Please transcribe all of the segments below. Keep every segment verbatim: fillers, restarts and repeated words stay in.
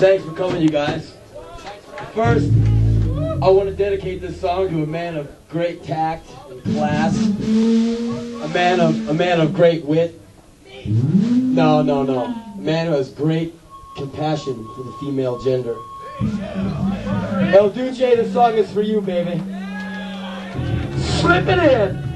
Thanks for coming, you guys. First, I want to dedicate this song to a man of great tact and class, a man of a man of great wit. No, no, no, a man who has great compassion for the female gender. El Duje, this song is for you, baby. Slip it in.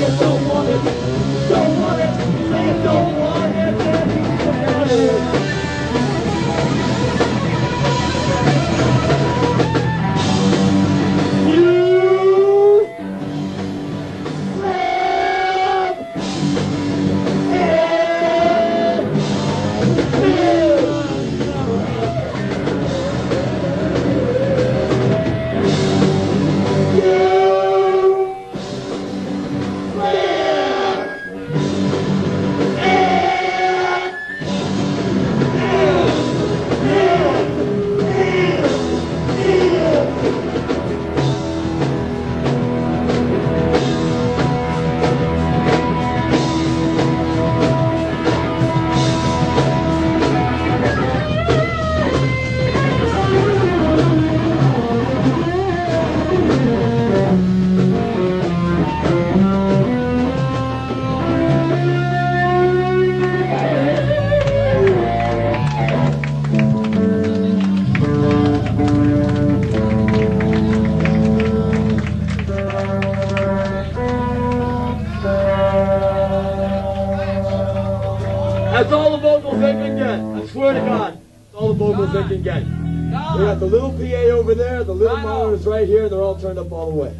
you don't want it. Don't want it. They don't want it. Turned up all the way.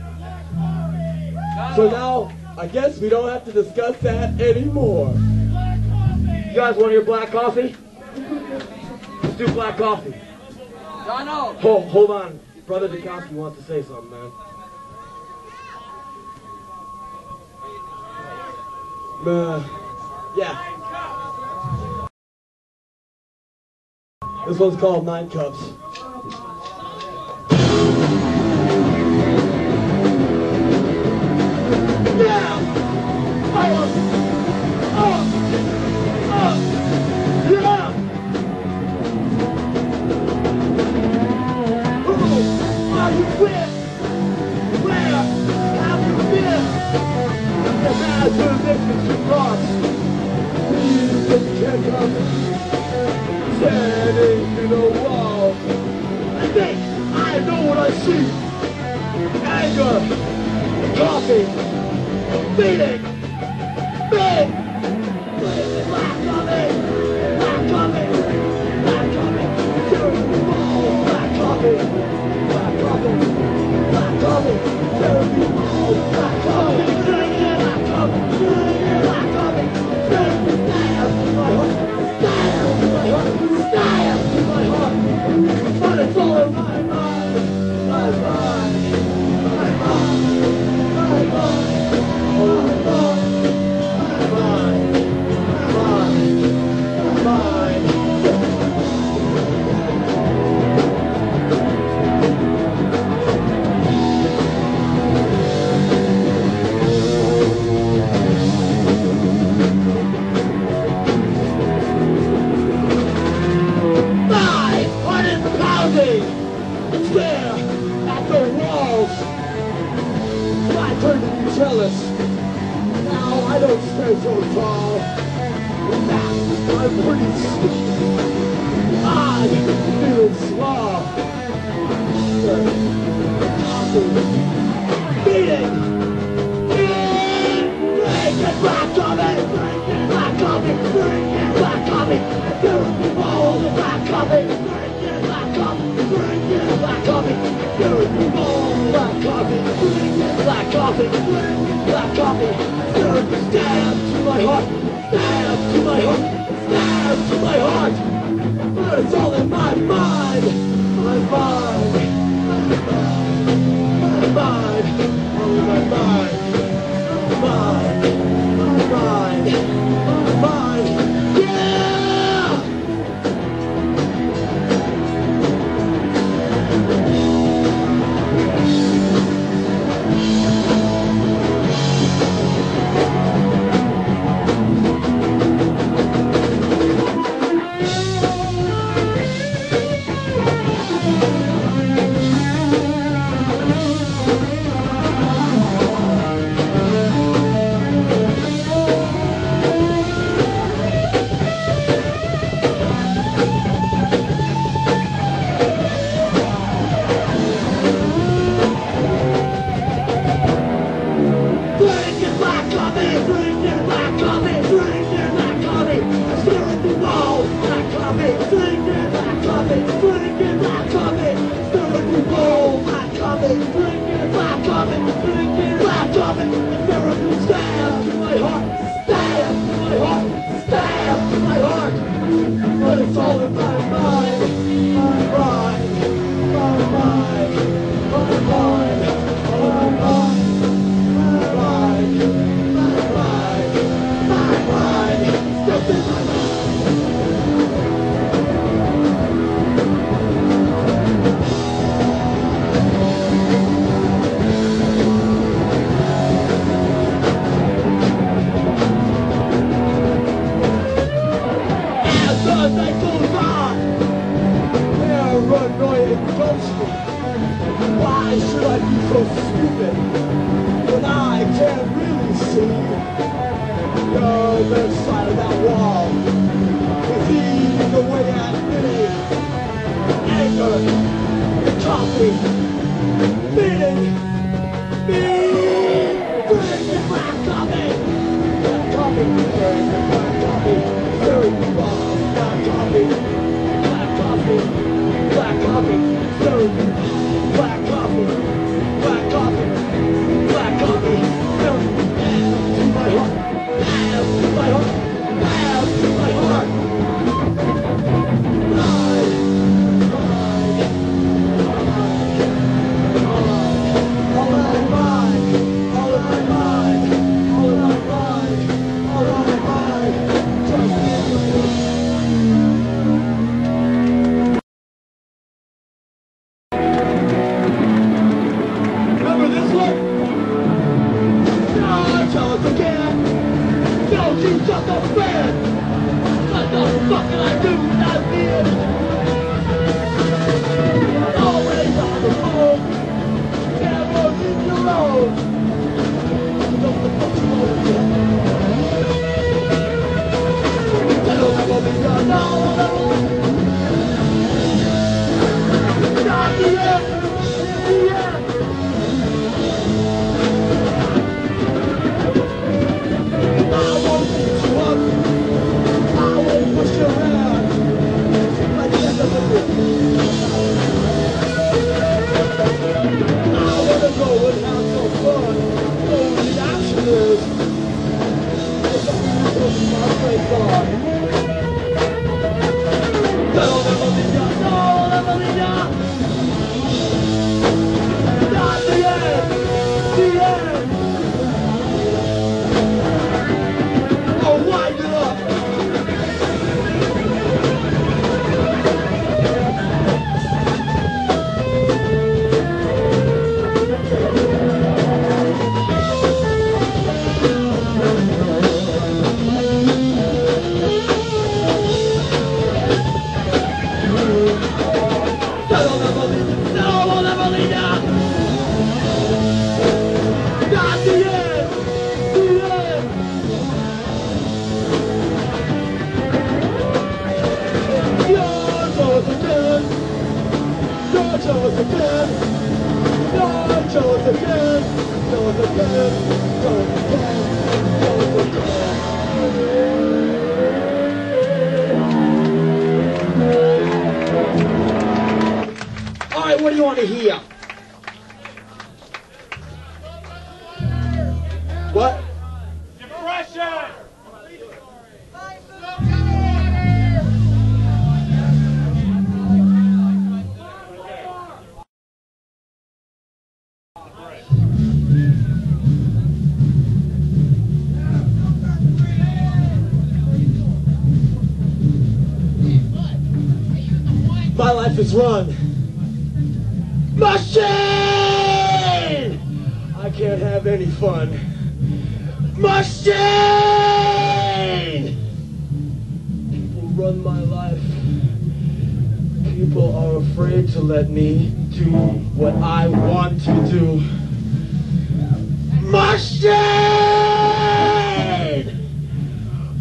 So now, I guess we don't have to discuss that anymore. You guys want to hear black coffee? Let's do black coffee. Oh, hold on. Brother Dukowski wants to say something, man. Uh, yeah. This one's called Nine Cups. Black Run. Machine! I can't have any fun. Machine! People run my life. People are afraid to let me do what I want to do. Machine!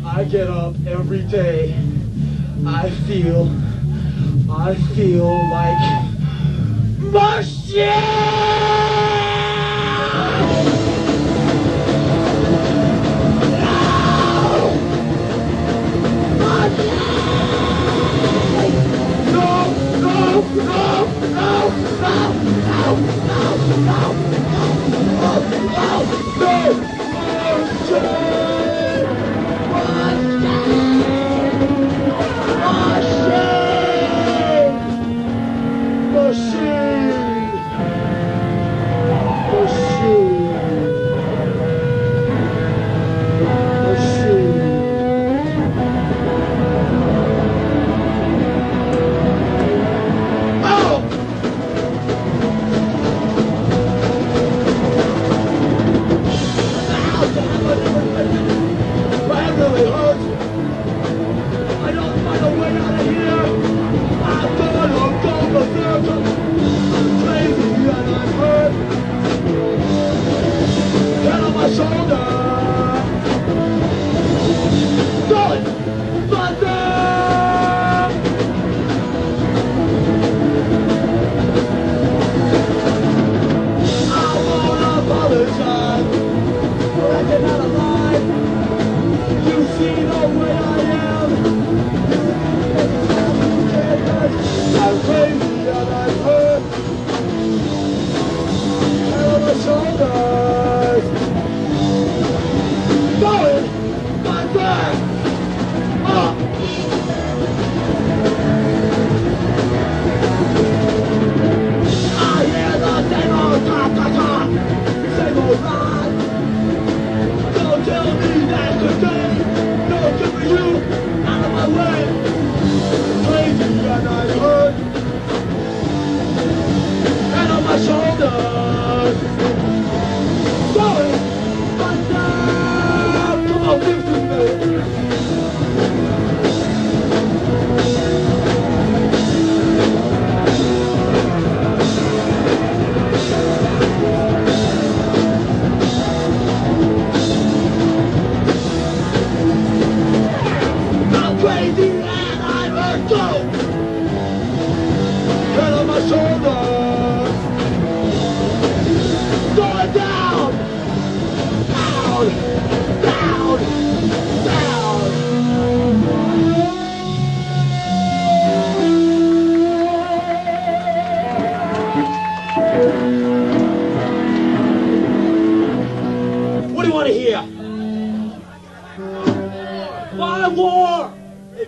I get up every day. I feel I feel like machine! Oh,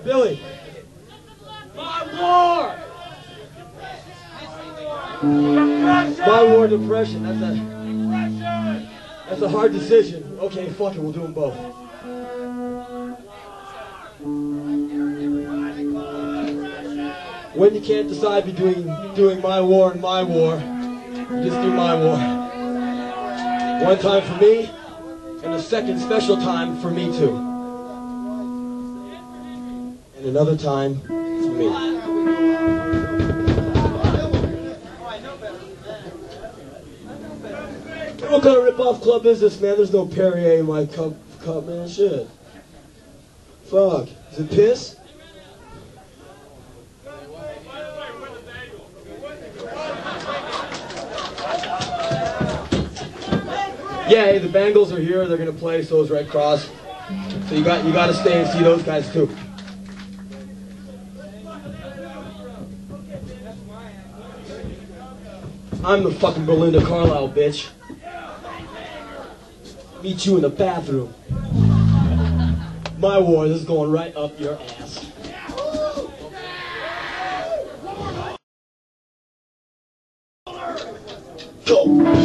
Billy. By war! Depression! By war, depression. That's a, depression. That's a hard decision. Okay, fuck it, we'll do them both. When you can't decide between doing my war and my war, just do my war. One time for me, and a second special time for me too. And another time for me. What kind of rip-off club is this, man? There's no Perrier in my cup, cup, man. Shit. Fuck. Is it piss? Yeah, hey, the Bangles are here. They're gonna play. So is Red Cross. So you got you got to stay and see those guys too. I'm the fucking Belinda Carlisle, bitch. Meet you in the bathroom. My war is going right up your ass. Go.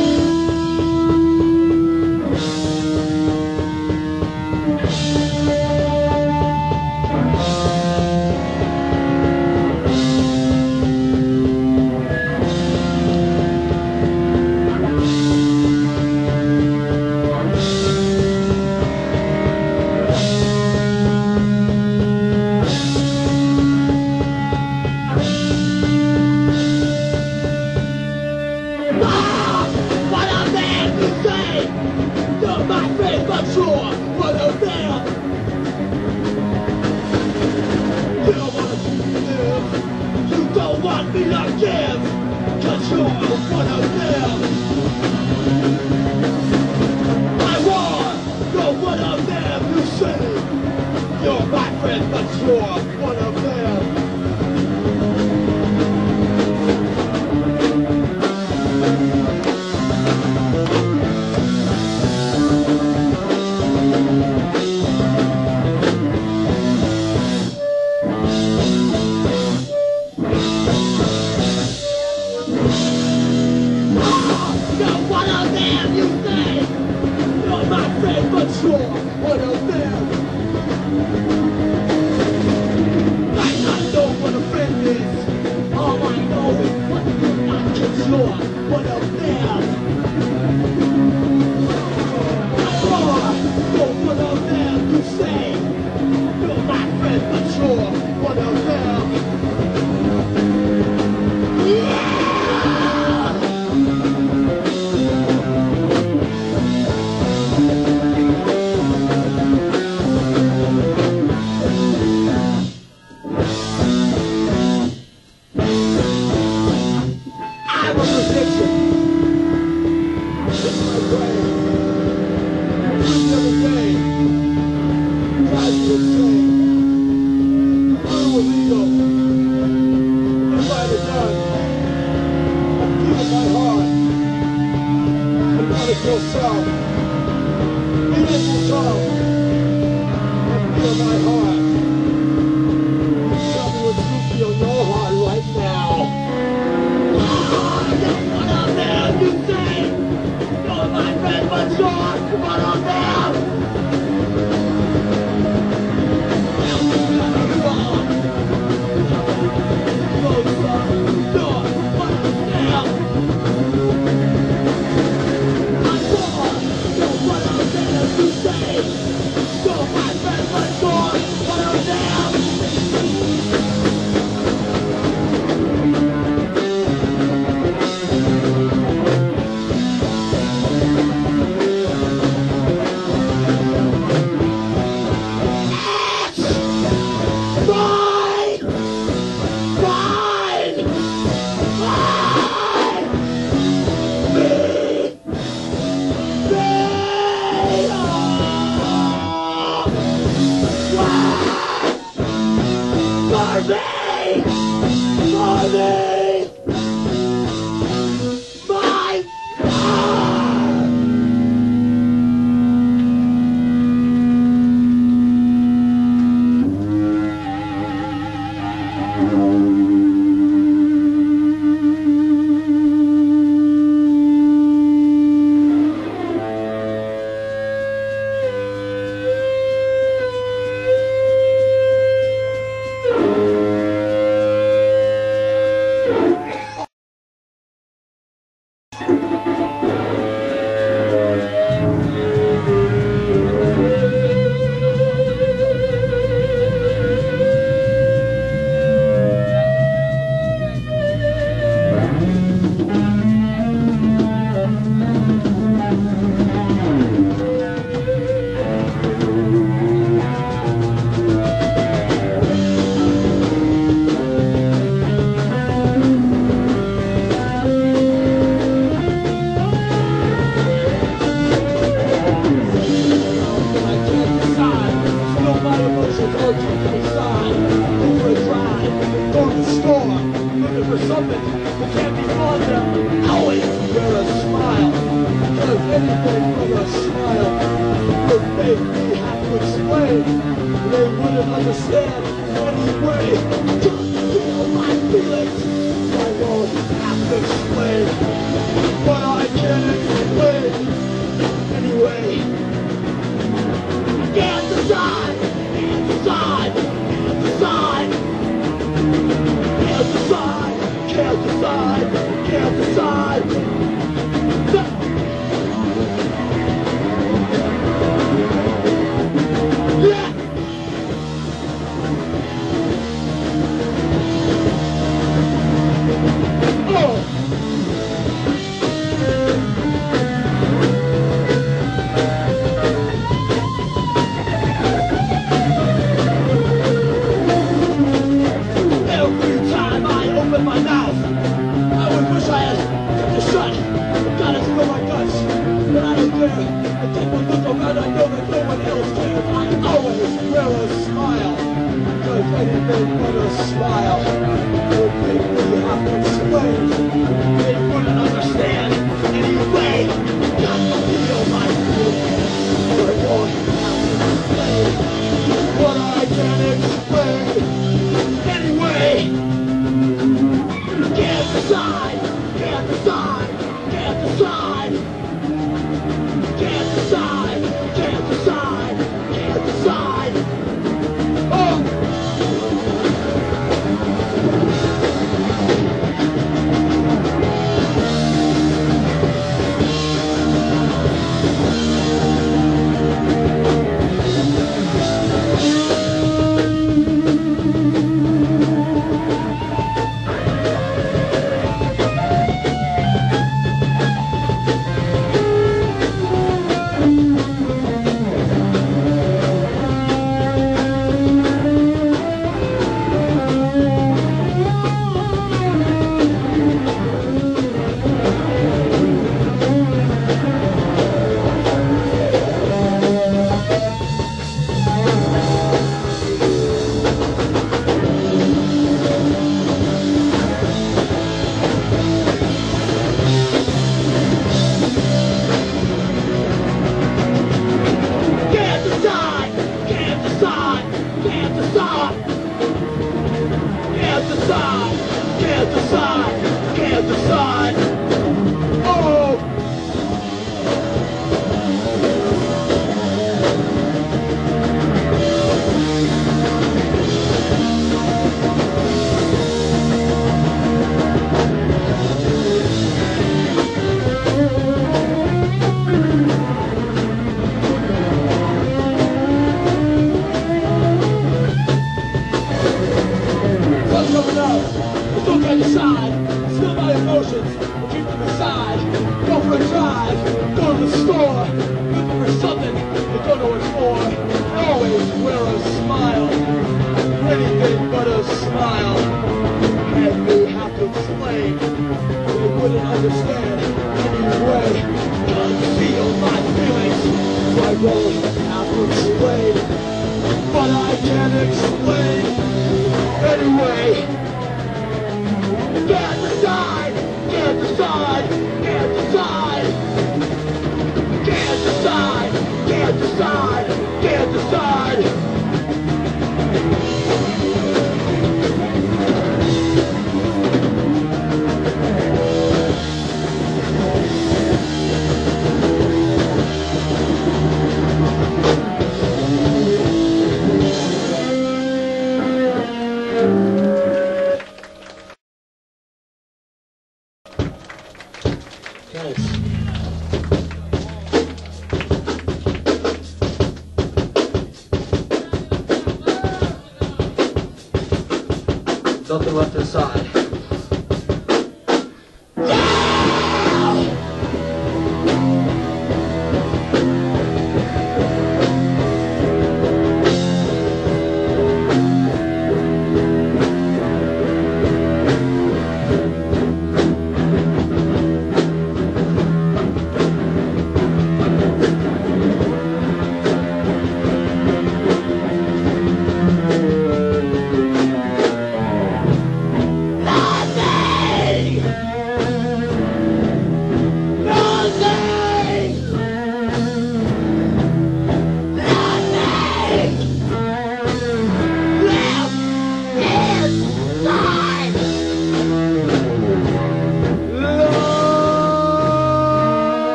way. They wouldn't understand anyway. Just feel my feelings. I won't have to explain what I can't explain. Anyway, can't decide, can't decide, can't decide, can't decide, can't decide, can't decide.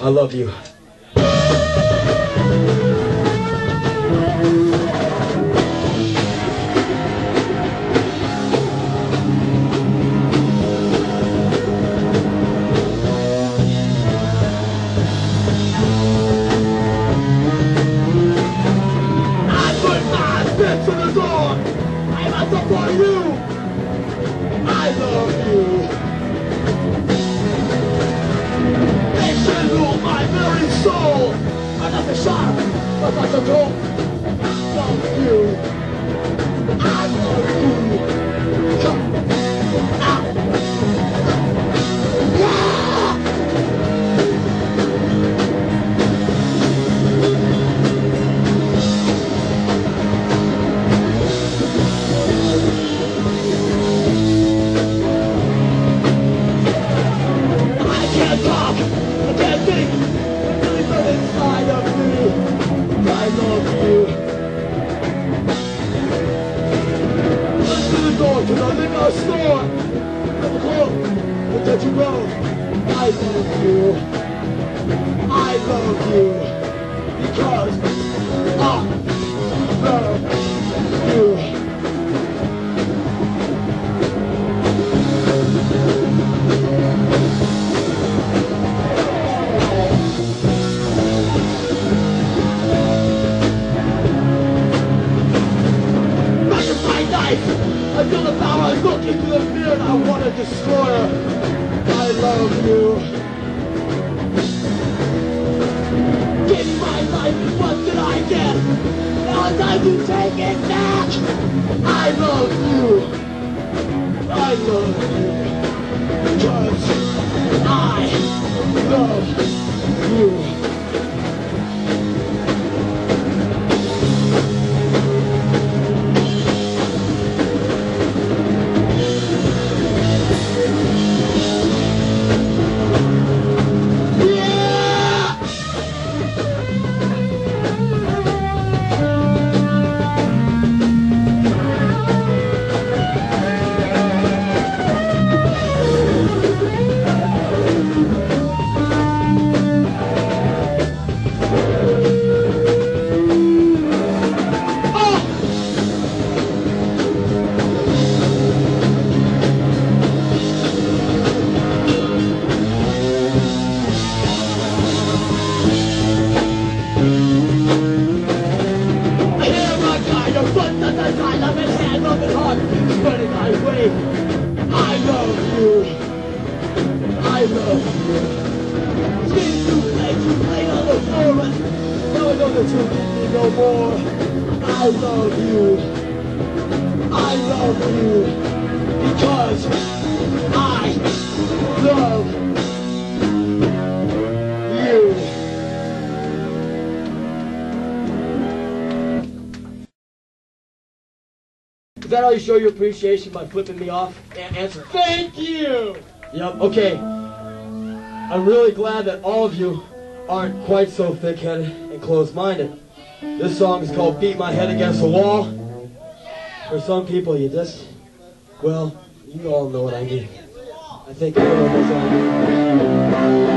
I love you. I love you, because I Is that how you show your appreciation, by flipping me off? And answer. Thank you! Yep, okay. I'm really glad that all of you aren't quite so thick-headed and closed-minded. This song is called Beat My Head Against the Wall. For some people, you just, well, you all know what I mean. I think everyone knows what I mean.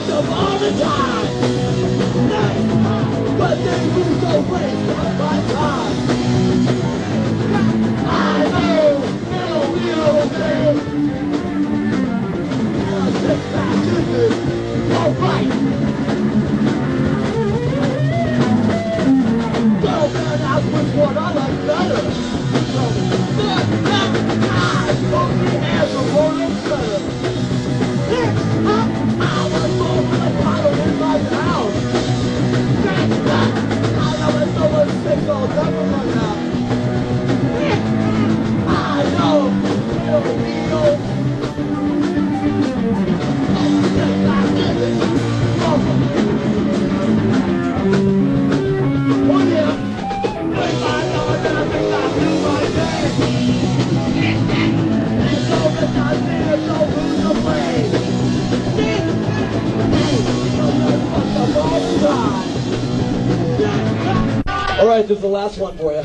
fuck them all the time. But they use the waste of my time. I know no real thing. Now sit back to this. All right. Don't burn out with one another better. So, fuck I only have the royal feather. Next up, I was born with a bottle in my mouth. Next up, I never know a single number on now. Next up, I know it'll be old. Oh, yes, I did it. Oh, oh yeah. If I know it, then I think I knew my day. I there's no room to play. This is the all right, this is the last one for you.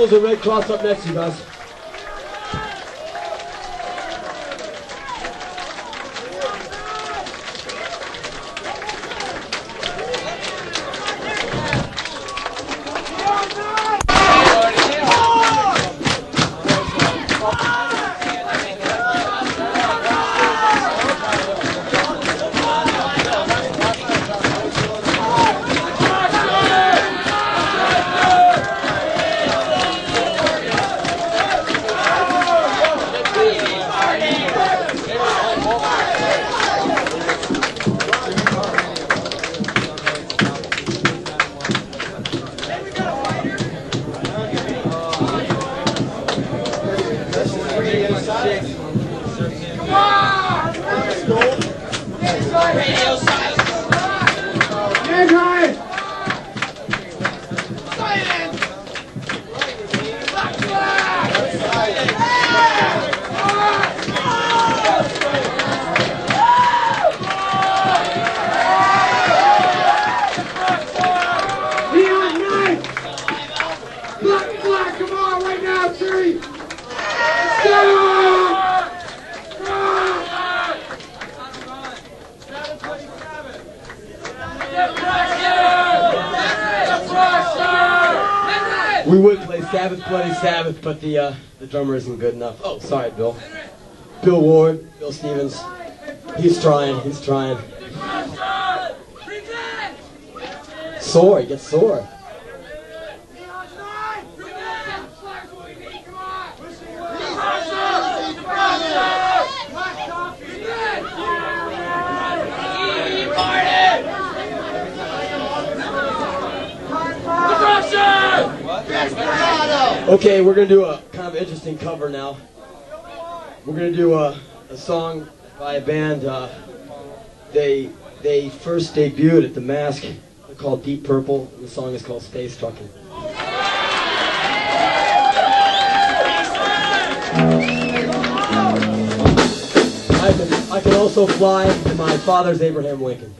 The Red Cross up next, you guys. But the uh, the drummer isn't good enough. Oh, sorry, Bill. Bill Ward, Bill Stevens. He's trying. He's trying. Sore. He gets sore. Okay, we're going to do a kind of interesting cover now. We're going to do a, a song by a band. Uh, they they first debuted at the Mask. They're called Deep Purple, and the song is called Space Truckin'. I can, I can also fly, and my father's Abraham Lincoln.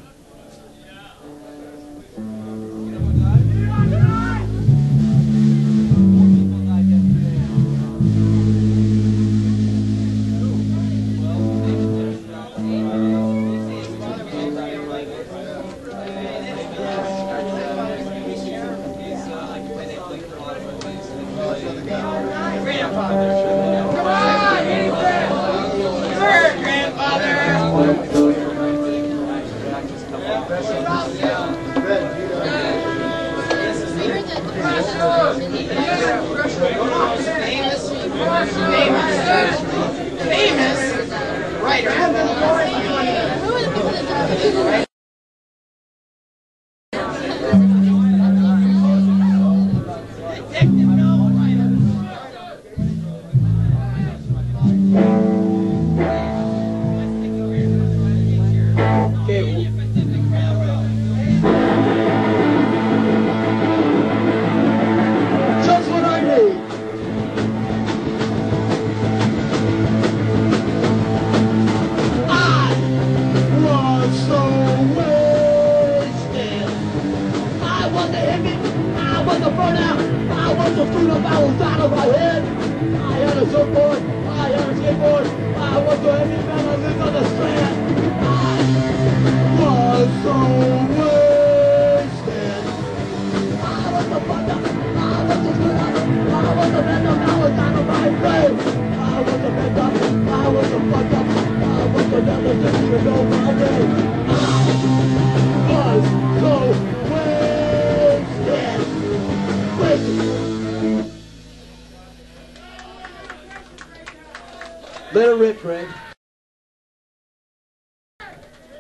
Let it rip, Fred.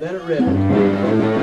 Let it rip.